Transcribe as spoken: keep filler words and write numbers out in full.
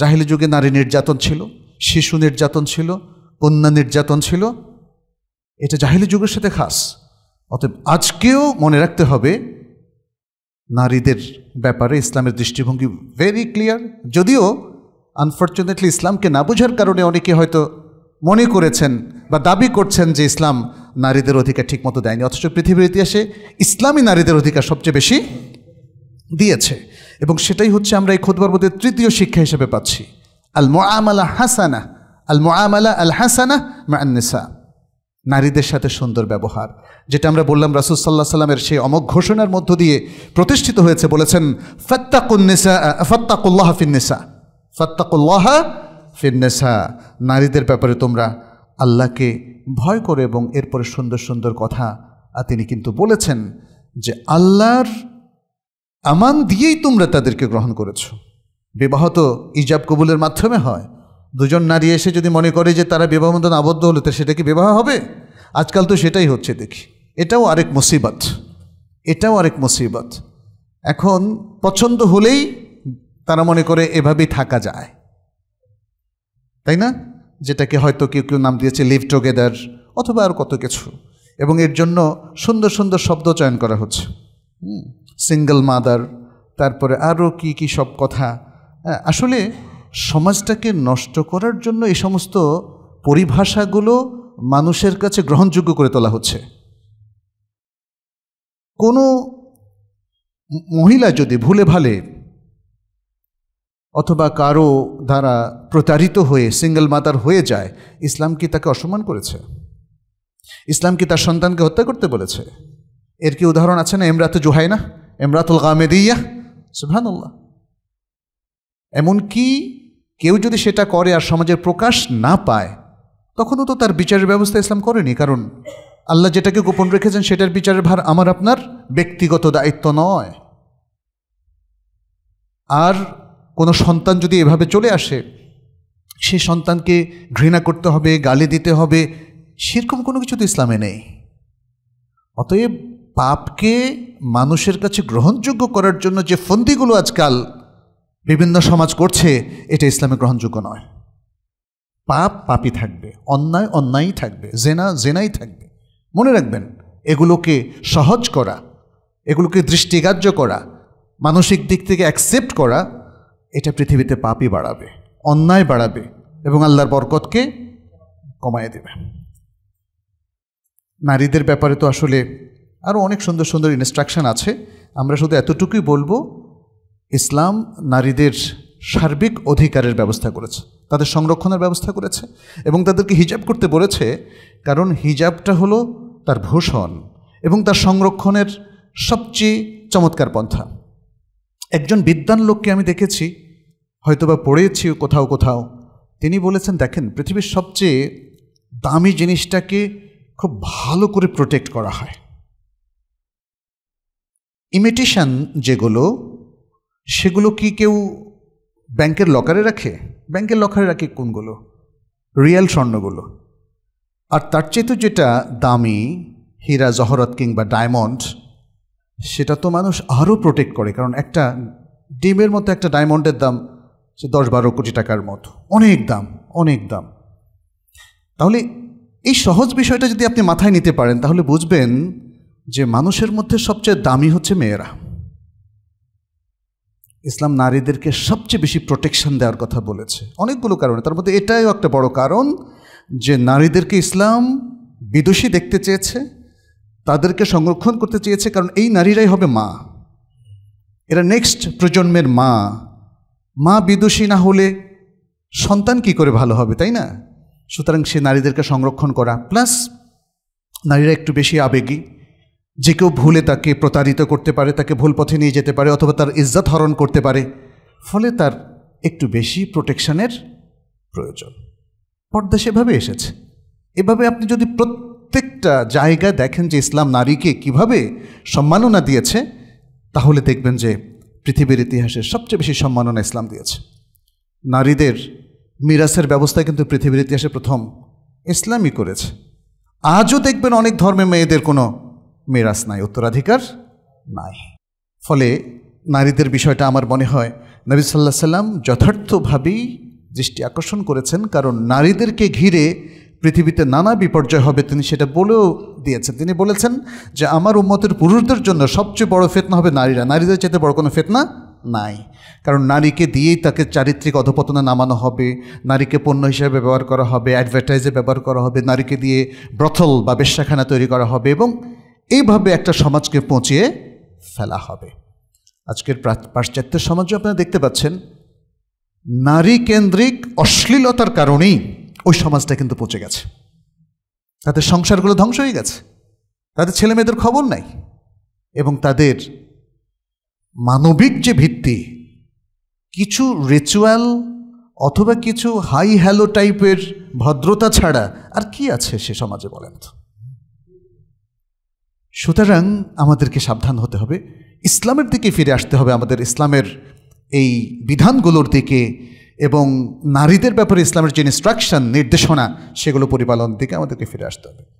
জাহিলি যুগে নারী নির্যাতন ছিল, শিশু নির্যাতন ছিল, কন্যা নির্যাতন ছিল। এটা জাহিলি যুগের সাথে খাস। অতএব আজকেও মনে রাখতে হবে নারীদের ব্যাপারে ইসলামের দৃষ্টিভঙ্গি ভেরি ক্লিয়ার। যদিও আনফর্চুনেটলি ইসলামকে না বোঝার কারণে অনেকে হয়তো মনে করেছেন বা দাবি করছেন যে ইসলাম নারীদের অধিকার ঠিকমতো দেয়নি, অথচ পৃথিবীর ইতিহাসে ইসলামই নারীদের অধিকার সবচেয়ে বেশি দিয়েছে। এবং সেটাই হচ্ছে আমরা এই খুতবার মধ্যে তৃতীয় শিক্ষা হিসেবে পাচ্ছি, আল মুআমালা হাসানা, আল মুআমালা আল হাসানা মা আন-নিসা, নারীদের সাথে সুন্দর ব্যবহার। যেটা আমরা বললাম রাসূল সাল্লাল্লাহু আলাইহি ওয়াসাল্লামের সেই অমোঘ ঘোষণার মধ্য দিয়ে প্রতিষ্ঠিত হয়েছে। বলেছেন ফাত্তাকুন নিসা, ফাত্তাকুল্লাহ ফিন নিসা, ফাত্তাকুল্লাহ ফিন নিসা, নারীদের ব্যাপারে তোমরা আল্লাহকে ভয় করো। এবং এরপরে সুন্দর সুন্দর কথা তিনি কিন্তু বলেছেন যে আল্লাহর আমান দিয়েই তোমরা তাদেরকে গ্রহণ করেছ। বিবাহ তো ইজাব কবুলের মাধ্যমে হয়। দুজন নারী এসে যদি মনে করে যে তারা বিবাহ বন্ধন আবদ্ধ হলো, তো সেটা কি বিবাহ হবে? আজকাল তো সেটাই হচ্ছে দেখি। এটাও আরেক মুসিবত, এটাও আরেক মুসিবত। এখন পছন্দ হলেই তারা মনে করে এভাবেই থাকা যায়, তাই না? যেটাকে হয়তো কেউ কেউ নাম দিয়েছে লিভ টুগেদার অথবা আর কত কিছু। এবং এর জন্য সুন্দর সুন্দর শব্দ চয়ন করা হচ্ছে, সিঙ্গল মাদার, তারপরে আরও কি কি সব কথা। আসলে সমাজটাকে নষ্ট করার জন্য এই সমস্ত পরিভাষাগুলো মানুষের কাছে গ্রহণযোগ্য করে তোলা হচ্ছে। কোনো মহিলা যদি ভুলে ভালে অথবা কারো দ্বারা প্রতারিত হয়ে সিঙ্গল মাদার হয়ে যায়, ইসলাম কি তাকে অসম্মান করেছে? ইসলাম কি তার সন্তানকে হত্যা করতে বলেছে? এর কি উদাহরণ আছে না? ইমরাতু জুহাইনা, ইমরাতুল গামেদিয়া, সুবহানাল্লাহ। এমনকি কেউ যদি সেটা করে আর সমাজের প্রকাশ না পায়, তখনও তো তার বিচারের ব্যবস্থা ইসলাম করেনি। কারণ আল্লাহ যেটাকে গোপন রেখেছেন সেটার বিচারের ভার আমার আপনার ব্যক্তিগত দায়িত্ব নয়। আর কোনো সন্তান যদি এভাবে চলে আসে, সে সন্তানকে ঘৃণা করতে হবে, গালি দিতে হবে, সেরকম কোনো কিছু তো ইসলামে নেই। অতএব পাপকে মানুষের কাছে গ্রহণযোগ্য করার জন্য যে ফন্দিগুলো আজকাল বিভিন্ন সমাজ করছে, এটা ইসলামে গ্রহণযোগ্য নয়। পাপ পাপই থাকবে, অন্যায় অন্যায়ই থাকবে, জেনা জেনাই থাকবে। মনে রাখবেন, এগুলোকে সহজ করা, এগুলোকে দৃষ্টিগ্রাহ্য করা, মানসিক দিক থেকে অ্যাকসেপ্ট করা, এটা পৃথিবীতে পাপই বাড়াবে, অন্যায় বাড়াবে এবং আল্লাহর বরকতকে কমায় দেবে। নারীদের ব্যাপারে তো আসলে আরও অনেক সুন্দর সুন্দর ইনস্ট্রাকশন আছে। আমরা শুধু এতটুকুই বলবো, ইসলাম নারীদের সার্বিক অধিকারের ব্যবস্থা করেছে, তাদের সংরক্ষণের ব্যবস্থা করেছে এবং তাদেরকে হিজাব করতে বলেছে। কারণ হিজাবটা হলো তার ভূষণ এবং তার সংরক্ষণের সবচেয়ে চমৎকার পন্থা। একজন বিদ্বান লোককে আমি দেখেছি, হয়তোবা পড়েছি কোথাও কোথাও, তিনি বলেছেন, দেখেন পৃথিবীর সবচেয়ে দামি জিনিসটাকে খুব ভালো করে প্রোটেক্ট করা হয়। ইমিটেশন যেগুলো, সেগুলো কি কেউ ব্যাংকের লকারে রাখে? ব্যাংকের লকারে রাখে কোনগুলো? রিয়েল স্বর্ণগুলো। আর তার চেয়ে তো যেটা দামি, হীরা জহরত কিংবা ডায়মন্ড, সেটা তো মানুষ আরও প্রোটেক্ট করে। কারণ একটা ডিমের মতো একটা ডায়মন্ডের দাম সে দশ বারো কোটি টাকার মতো, অনেক দাম, অনেক দাম। তাহলে এই সহজ বিষয়টা যদি আপনি মাথায় নিতে পারেন, তাহলে বুঝবেন যে মানুষের মধ্যে সবচেয়ে দামি হচ্ছে মেয়েরা। ইসলাম নারীদেরকে সবচেয়ে বেশি প্রোটেকশন দেওয়ার কথা বলেছে অনেকগুলো কারণে। তার মধ্যে এটাও একটা বড় কারণ যে নারীদেরকে ইসলাম বিদুষী দেখতে চেয়েছে, তাদেরকে সংরক্ষণ করতে চেয়েছে। কারণ এই নারীরাই হবে মা, এরা নেক্সট প্রজন্মের মা। মা বিদুষী না হলে সন্তান কি করে ভালো হবে, তাই না? সুতরাং সে নারীদেরকে সংরক্ষণ করা, প্লাস নারীরা একটু বেশি আবেগী, যে কেউ ভুলে তাকে প্রতারিত করতে পারে, তাকে ভুল পথে নিয়ে যেতে পারে অথবা তার ইজ্জত হরণ করতে পারে, ফলে তার একটু বেশি প্রোটেকশনের প্রয়োজন। পর্দা সেভাবে এসেছে। এভাবে আপনি যদি প্রত্যেকটা জায়গা দেখেন যে ইসলাম নারীকে কিভাবে সম্মাননা দিয়েছে, তাহলে দেখবেন যে পৃথিবীর ইতিহাসে সবচেয়ে বেশি সম্মাননা ইসলাম দিয়েছে। নারীদের মিরাসের ব্যবস্থা কিন্তু পৃথিবীর ইতিহাসে প্রথম ইসলামই করেছে। আজও দেখবেন অনেক ধর্মে মেয়েদের কোনো মিরাস নাই, উত্তরাধিকার নাই। ফলে নারীদের বিষয়টা আমার মনে হয় नबी सल्लल्लाहु अलैहि वसल्लम यथार्थভাবেই দৃষ্টি আকর্ষণ করেছেন কারণ নারীদেরকে ঘিরে পৃথিবীতে নানা বিপর্যয় হবে তিনি সেটা বলেও দিয়েছেন তিনি বলেছেন যে আমার উম্মতের পুরুষদের জন্য সবচেয়ে বড় ফিতনা হবে নারীরা নারীদের চাইতে বড় কোনো ফিতনা নাই কারণ নারীকে দিয়েই তাকে চারিত্রিক অধঃপতনে নামানো হবে নারীকে পণ্য হিসেবে ব্যবহার করা হবে অ্যাডভার্টাইজে ব্যবহার করা হবে নারীকে দিয়ে ব্রথল বা বেশ্যাখানা তৈরি করা হবে এবং এইভাবে একটা সমাজকে পৌঁছিয়ে ফেলা হবে আজকের পাশ্চাত্য সমাজে আপনারা দেখতে পাচ্ছেন নারী কেন্দ্রিক অশ্লীলতার কারণেই ওই সমাজটা কিন্তু পচে গেছে তাদের সংসারগুলো ধ্বংস হয়ে গেছে তাদের ছেলে মেয়েদের খবর নাই এবং তাদের মানবিক যে ভিত্তি কিছু রিচুয়াল অথবা কিছু হাই হ্যালো টাইপের ভদ্রতা ছাড়া আর কি আছে সে সমাজে বলেন তো সুতরাং আমাদেরকে সাবধান হতে হবে ইসলামের দিকে ফিরে আসতে হবে আমাদের ইসলামের এই বিধানগুলোর দিকে এবং নারীদের ব্যাপারে ইসলামের যে ইনস্ট্রাকশন নির্দেশনা সেগুলো পরিপালনের দিকে আমাদেরকে ফিরে আসতে হবে।